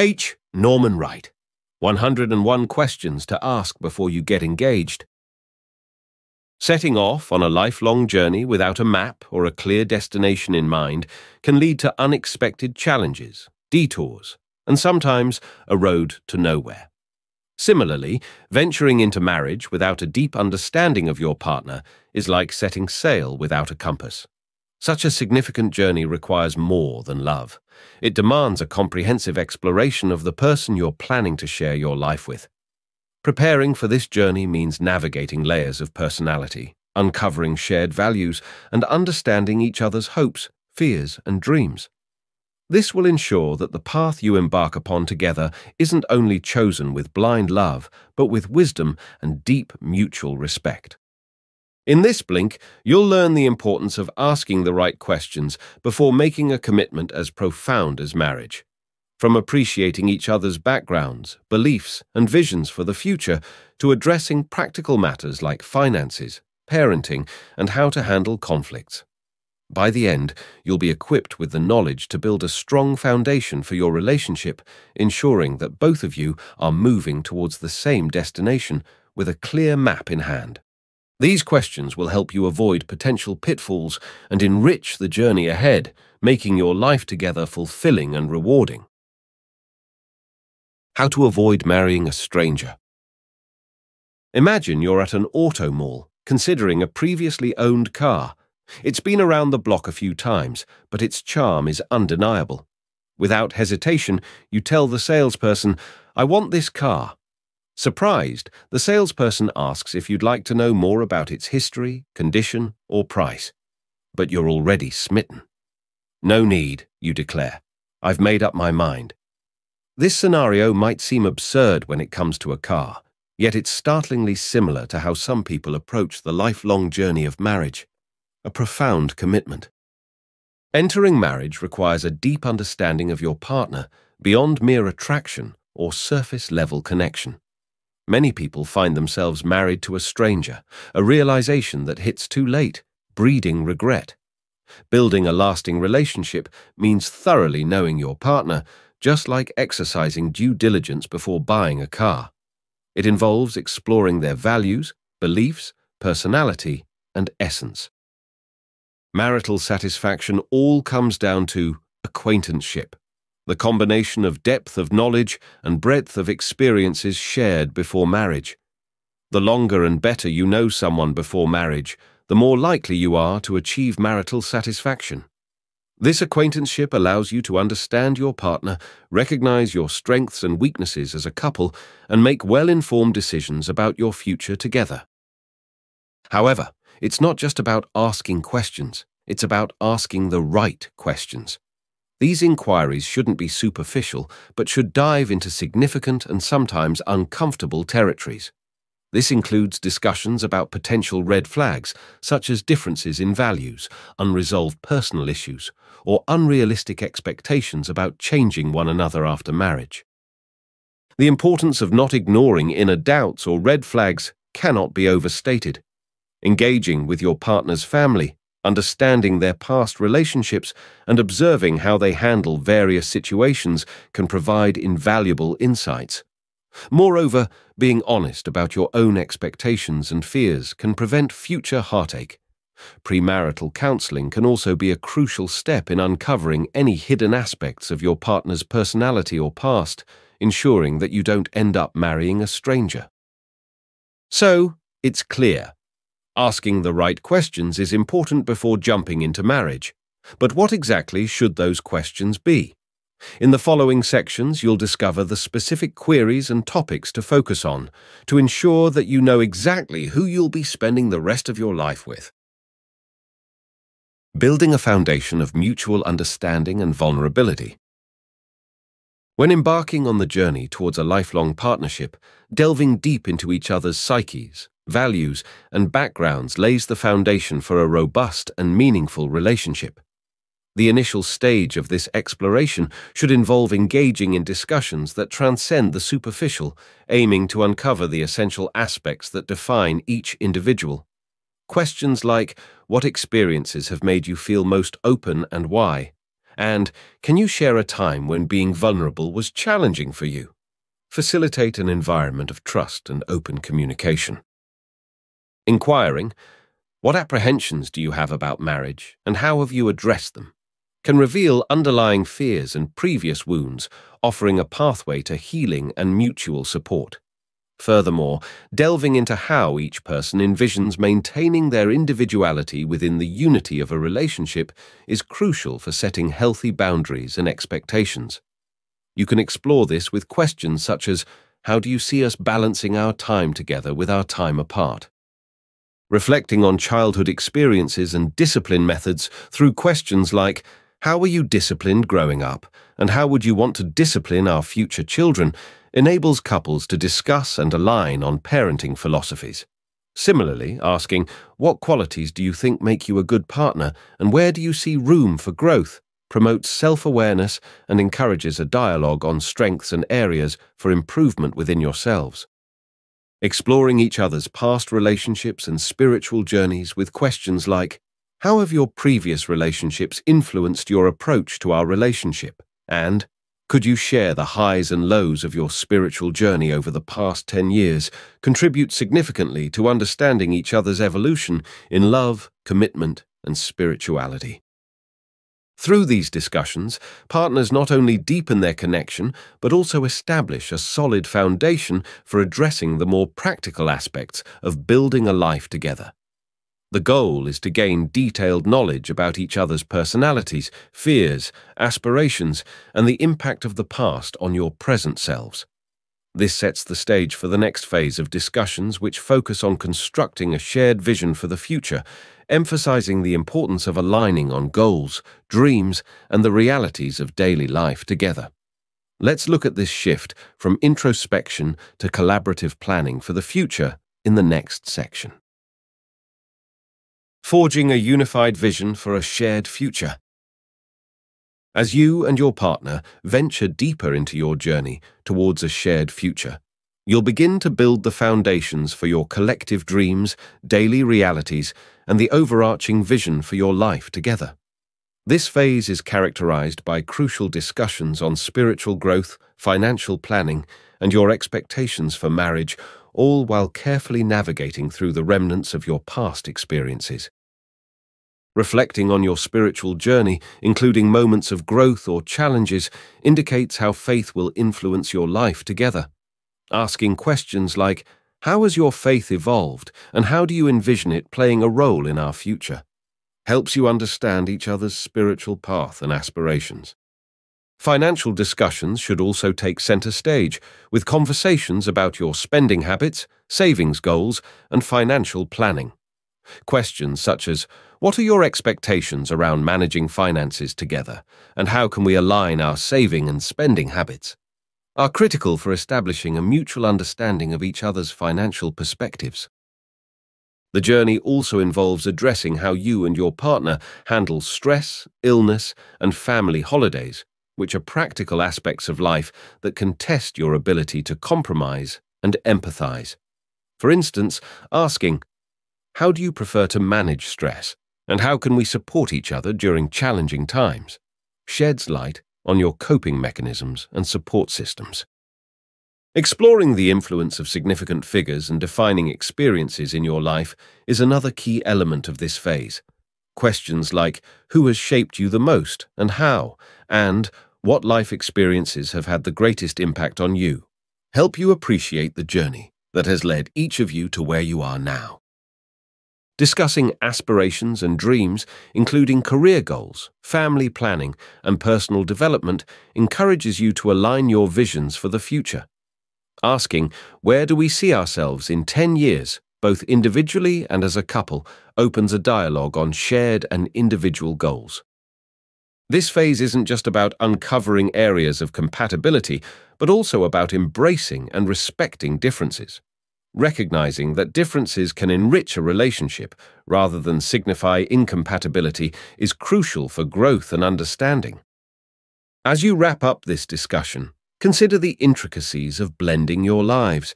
H. Norman Wright, 101 Questions to Ask Before You Get Engaged. Setting off on a lifelong journey without a map or a clear destination in mind can lead to unexpected challenges, detours, and sometimes a road to nowhere. Similarly, venturing into marriage without a deep understanding of your partner is like setting sail without a compass. Such a significant journey requires more than love. It demands a comprehensive exploration of the person you're planning to share your life with. Preparing for this journey means navigating layers of personality, uncovering shared values, and understanding each other's hopes, fears, and dreams. This will ensure that the path you embark upon together isn't only chosen with blind love, but with wisdom and deep mutual respect. In this blink, you'll learn the importance of asking the right questions before making a commitment as profound as marriage. From appreciating each other's backgrounds, beliefs, and visions for the future, to addressing practical matters like finances, parenting, and how to handle conflicts. By the end, you'll be equipped with the knowledge to build a strong foundation for your relationship, ensuring that both of you are moving towards the same destination with a clear map in hand. These questions will help you avoid potential pitfalls and enrich the journey ahead, making your life together fulfilling and rewarding. How to avoid marrying a stranger. Imagine you're at an auto mall, considering a previously owned car. It's been around the block a few times, but its charm is undeniable. Without hesitation, you tell the salesperson, "I want this car." Surprised, the salesperson asks if you'd like to know more about its history, condition, or price. But you're already smitten. "No need," you declare. "I've made up my mind." This scenario might seem absurd when it comes to a car, yet it's startlingly similar to how some people approach the lifelong journey of marriage, a profound commitment. Entering marriage requires a deep understanding of your partner beyond mere attraction or surface-level connection. Many people find themselves married to a stranger, a realization that hits too late, breeding regret. Building a lasting relationship means thoroughly knowing your partner, just like exercising due diligence before buying a car. It involves exploring their values, beliefs, personality, and essence. Marital satisfaction all comes down to acquaintanceship, the combination of depth of knowledge and breadth of experiences shared before marriage. The longer and better you know someone before marriage, the more likely you are to achieve marital satisfaction. This acquaintanceship allows you to understand your partner, recognize your strengths and weaknesses as a couple, and make well-informed decisions about your future together. However, it's not just about asking questions, it's about asking the right questions. These inquiries shouldn't be superficial, but should dive into significant and sometimes uncomfortable territories. This includes discussions about potential red flags, such as differences in values, unresolved personal issues, or unrealistic expectations about changing one another after marriage. The importance of not ignoring inner doubts or red flags cannot be overstated. Engaging with your partner's family, understanding their past relationships, and observing how they handle various situations can provide invaluable insights. Moreover, being honest about your own expectations and fears can prevent future heartache. Premarital counseling can also be a crucial step in uncovering any hidden aspects of your partner's personality or past, ensuring that you don't end up marrying a stranger. So, it's clear. Asking the right questions is important before jumping into marriage. But what exactly should those questions be? In the following sections, you'll discover the specific queries and topics to focus on to ensure that you know exactly who you'll be spending the rest of your life with. Building a foundation of mutual understanding and vulnerability. When embarking on the journey towards a lifelong partnership, delving deep into each other's psyches, values, and backgrounds lays the foundation for a robust and meaningful relationship. The initial stage of this exploration should involve engaging in discussions that transcend the superficial, aiming to uncover the essential aspects that define each individual. Questions like, what experiences have made you feel most open and why? And can you share a time when being vulnerable was challenging for you? Facilitate an environment of trust and open communication. Inquiring, what apprehensions do you have about marriage and how have you addressed them, can reveal underlying fears and previous wounds, offering a pathway to healing and mutual support. Furthermore, delving into how each person envisions maintaining their individuality within the unity of a relationship is crucial for setting healthy boundaries and expectations. You can explore this with questions such as, how do you see us balancing our time together with our time apart? Reflecting on childhood experiences and discipline methods through questions like, how were you disciplined growing up, and how would you want to discipline our future children, enables couples to discuss and align on parenting philosophies. Similarly, asking, what qualities do you think make you a good partner, and where do you see room for growth, promotes self-awareness and encourages a dialogue on strengths and areas for improvement within yourselves. Exploring each other's past relationships and spiritual journeys with questions like, how have your previous relationships influenced your approach to our relationship? And, could you share the highs and lows of your spiritual journey over the past 10 years, contribute significantly to understanding each other's evolution in love, commitment, and spirituality. Through these discussions, partners not only deepen their connection, but also establish a solid foundation for addressing the more practical aspects of building a life together. The goal is to gain detailed knowledge about each other's personalities, fears, aspirations, and the impact of the past on your present selves. This sets the stage for the next phase of discussions, which focus on constructing a shared vision for the future, emphasizing the importance of aligning on goals, dreams, and the realities of daily life together. Let's look at this shift from introspection to collaborative planning for the future in the next section. Forging a unified vision for a shared future. As you and your partner venture deeper into your journey towards a shared future, you'll begin to build the foundations for your collective dreams, daily realities, and the overarching vision for your life together. This phase is characterized by crucial discussions on spiritual growth, financial planning, and your expectations for marriage, all while carefully navigating through the remnants of your past experiences. Reflecting on your spiritual journey, including moments of growth or challenges, indicates how faith will influence your life together. Asking questions like, how has your faith evolved and how do you envision it playing a role in our future, helps you understand each other's spiritual path and aspirations. Financial discussions should also take center stage, with conversations about your spending habits, savings goals, and financial planning. Questions such as, what are your expectations around managing finances together, and how can we align our saving and spending habits, are critical for establishing a mutual understanding of each other's financial perspectives. The journey also involves addressing how you and your partner handle stress, illness, and family holidays, which are practical aspects of life that can test your ability to compromise and empathize. For instance, asking, how do you prefer to manage stress, and how can we support each other during challenging times, sheds light on your coping mechanisms and support systems. Exploring the influence of significant figures and defining experiences in your life is another key element of this phase. Questions like, who has shaped you the most and how, and what life experiences have had the greatest impact on you, help you appreciate the journey that has led each of you to where you are now. Discussing aspirations and dreams, including career goals, family planning, and personal development, encourages you to align your visions for the future. Asking, where do we see ourselves in 10 years, both individually and as a couple, opens a dialogue on shared and individual goals. This phase isn't just about uncovering areas of compatibility, but also about embracing and respecting differences, recognizing that differences can enrich a relationship rather than signify incompatibility is crucial for growth and understanding. As you wrap up this discussion, consider the intricacies of blending your lives.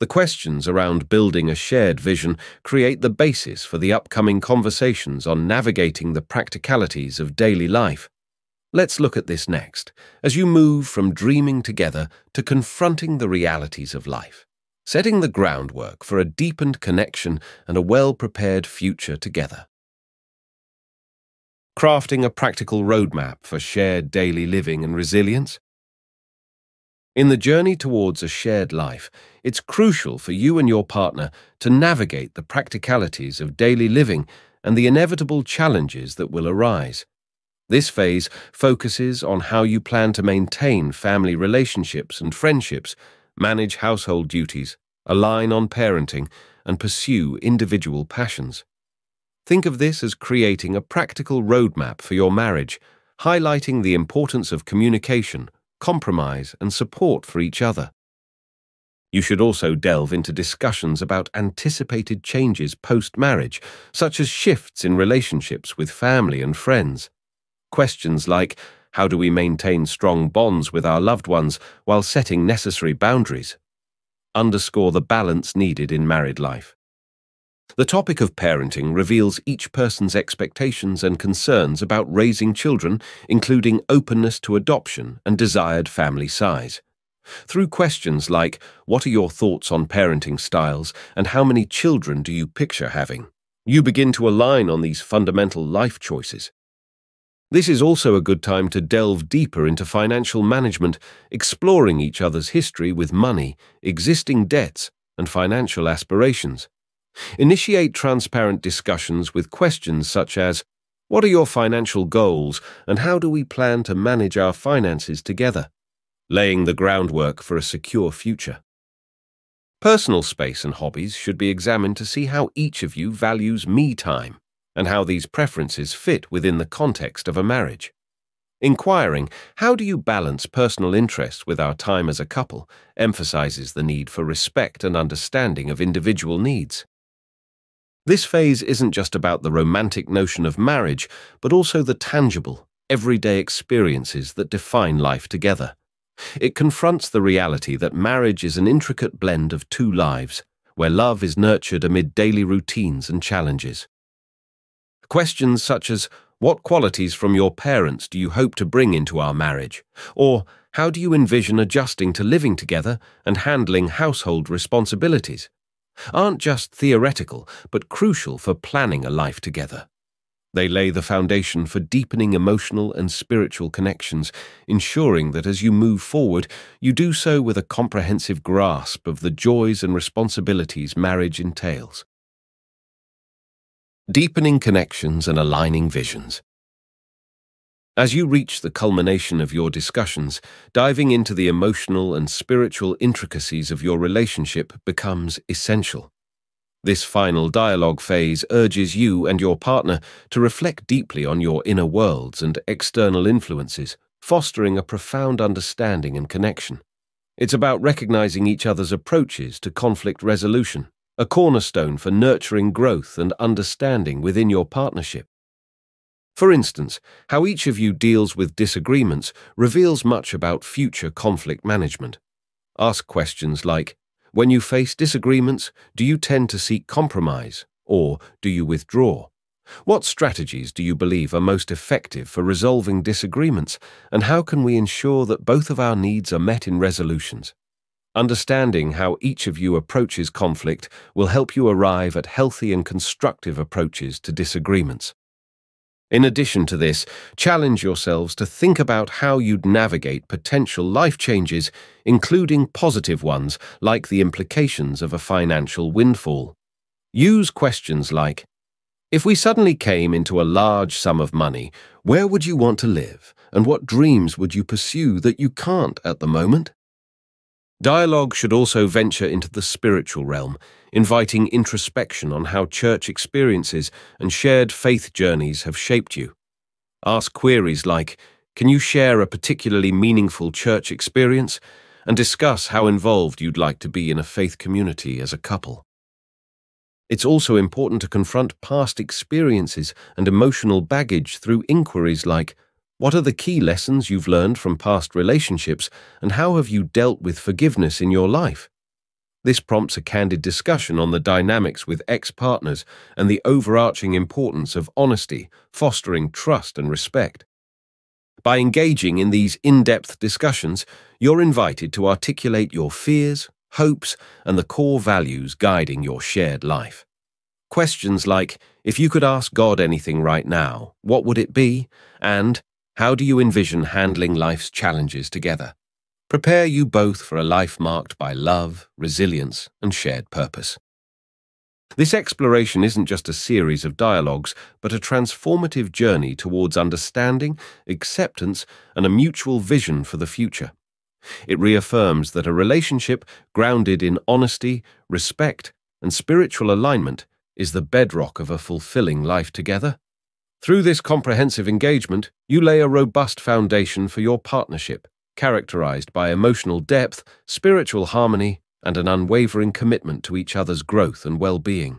The questions around building a shared vision create the basis for the upcoming conversations on navigating the practicalities of daily life. Let's look at this next, as you move from dreaming together to confronting the realities of life, setting the groundwork for a deepened connection and a well-prepared future together. Crafting a practical roadmap for shared daily living and resilience. In the journey towards a shared life, it's crucial for you and your partner to navigate the practicalities of daily living and the inevitable challenges that will arise. This phase focuses on how you plan to maintain family relationships and friendships, manage household duties, align on parenting, and pursue individual passions. Think of this as creating a practical roadmap for your marriage, highlighting the importance of communication, compromise, and support for each other. You should also delve into discussions about anticipated changes post-marriage, such as shifts in relationships with family and friends. Questions like, how do we maintain strong bonds with our loved ones while setting necessary boundaries, underscore the balance needed in married life. The topic of parenting reveals each person's expectations and concerns about raising children, including openness to adoption and desired family size. Through questions like, what are your thoughts on parenting styles and how many children do you picture having, you begin to align on these fundamental life choices. This is also a good time to delve deeper into financial management, exploring each other's history with money, existing debts, and financial aspirations. Initiate transparent discussions with questions such as, what are your financial goals and how do we plan to manage our finances together, laying the groundwork for a secure future. Personal space and hobbies should be examined to see how each of you values me time and how these preferences fit within the context of a marriage. Inquiring, how do you balance personal interests with our time as a couple, emphasizes the need for respect and understanding of individual needs. This phase isn't just about the romantic notion of marriage, but also the tangible, everyday experiences that define life together. It confronts the reality that marriage is an intricate blend of two lives, where love is nurtured amid daily routines and challenges. Questions such as, what qualities from your parents do you hope to bring into our marriage? Or, how do you envision adjusting to living together and handling household responsibilities? Aren't just theoretical, but crucial for planning a life together. They lay the foundation for deepening emotional and spiritual connections, ensuring that as you move forward, you do so with a comprehensive grasp of the joys and responsibilities marriage entails. Deepening connections and aligning visions. As you reach the culmination of your discussions, diving into the emotional and spiritual intricacies of your relationship becomes essential. This final dialogue phase urges you and your partner to reflect deeply on your inner worlds and external influences, fostering a profound understanding and connection. It's about recognizing each other's approaches to conflict resolution, a cornerstone for nurturing growth and understanding within your partnership. For instance, how each of you deals with disagreements reveals much about future conflict management. Ask questions like, when you face disagreements, do you tend to seek compromise, or do you withdraw? What strategies do you believe are most effective for resolving disagreements, and how can we ensure that both of our needs are met in resolutions? Understanding how each of you approaches conflict will help you arrive at healthy and constructive approaches to disagreements. In addition to this, challenge yourselves to think about how you'd navigate potential life changes, including positive ones like the implications of a financial windfall. Use questions like, if we suddenly came into a large sum of money, where would you want to live, and what dreams would you pursue that you can't at the moment? Dialogue should also venture into the spiritual realm, inviting introspection on how church experiences and shared faith journeys have shaped you. Ask queries like, can you share a particularly meaningful church experience? And discuss how involved you'd like to be in a faith community as a couple. It's also important to confront past experiences and emotional baggage through inquiries like, what are the key lessons you've learned from past relationships, and how have you dealt with forgiveness in your life? This prompts a candid discussion on the dynamics with ex-partners and the overarching importance of honesty, fostering trust and respect. By engaging in these in-depth discussions, you're invited to articulate your fears, hopes, and the core values guiding your shared life. Questions like, if you could ask God anything right now, what would it be? And, how do you envision handling life's challenges together? Prepare you both for a life marked by love, resilience, and shared purpose. This exploration isn't just a series of dialogues, but a transformative journey towards understanding, acceptance, and a mutual vision for the future. It reaffirms that a relationship grounded in honesty, respect, and spiritual alignment is the bedrock of a fulfilling life together. Through this comprehensive engagement, you lay a robust foundation for your partnership, characterized by emotional depth, spiritual harmony, and an unwavering commitment to each other's growth and well-being.